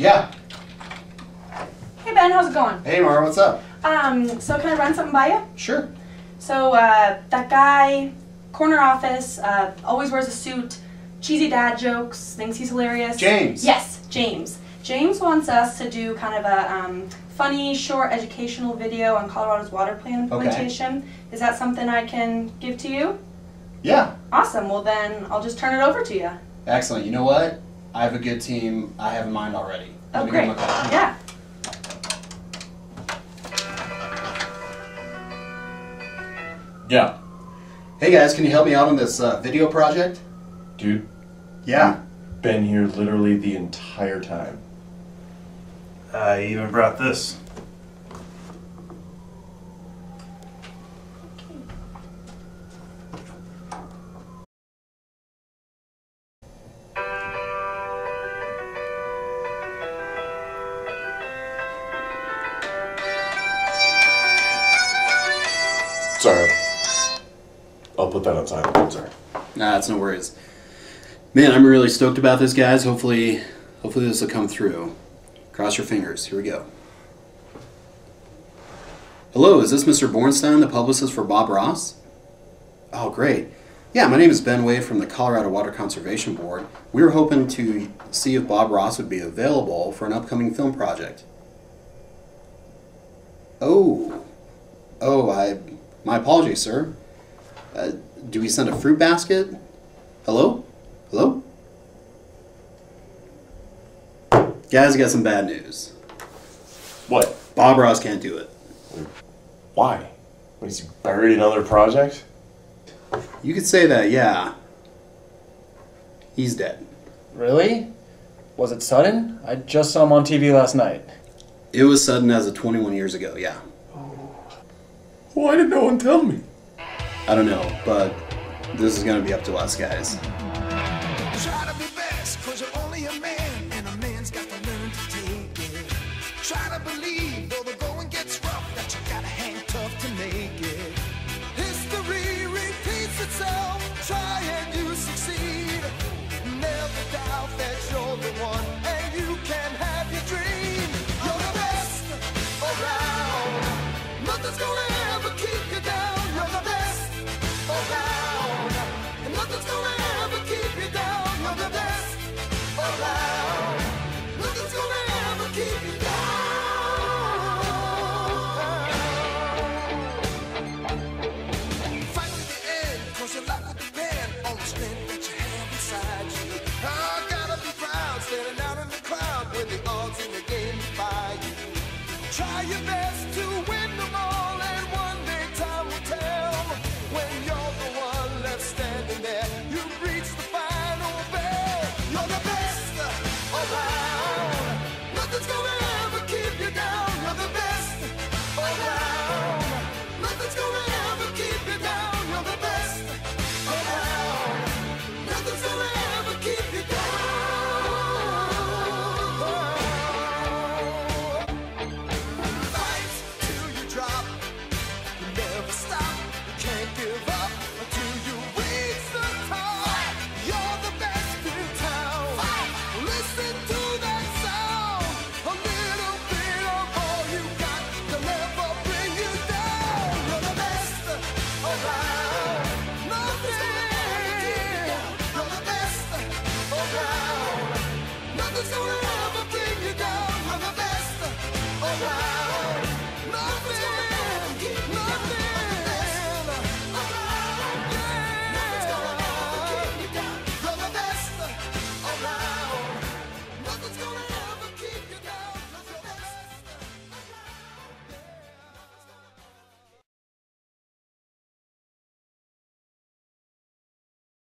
Yeah. Hey Ben, how's it going? Hey Mara, what's up? So can I run something by you? Sure. So that guy, corner office, always wears a suit, cheesy dad jokes, thinks he's hilarious. James. Yes, James. James wants us to do kind of a funny, short, educational video on Colorado's water plan implementation. Okay. Is that something I can give to you? Yeah. Awesome. Well, then I'll just turn it over to you. Excellent. You know what? I have a good team. I have in mind already. Oh, great. Yeah. Yeah. Hey guys, can you help me out on this video project? Dude. Yeah. I've been here literally the entire time. I even brought this. Sorry. I'll put that on silent. I'm sorry. Nah, that's no worries. Man, I'm really stoked about this, guys. Hopefully this will come through. Cross your fingers. Here we go. Hello, is this Mr. Bornstein, the publicist for Bob Ross? Oh, great. Yeah, my name is Ben Way from the Colorado Water Conservation Board. We were hoping to see if Bob Ross would be available for an upcoming film project. Oh, my apologies, sir. Do we send a fruit basket? Hello? Hello? Guys, I got some bad news. What? Bob Ross can't do it. Why? What, is he buried in another project? You could say that, yeah. He's dead. Really? Was it sudden? I just saw him on TV last night. It was sudden as of 21 years ago, yeah. Why did no one tell me? I don't know, but this is gonna be up to us, guys. Try to be best, cause you're only a man, and a man's got to learn to take it. Try to believe, though the going gets rough, that you gotta hang tough to make it. History repeats itself, try and you succeed. Never doubt that you're the one, and you can have your dream. You're the best around, nothing's gonna try your best to win them all, and one day time will tell. When you're the one left standing there, you reach the final bell. You're the best around, nothing's gonna ever keep you down. You're the best around, nothing's gonna ever keep you down. You're the best around, nothing's gonna ever keep you down. Let's go.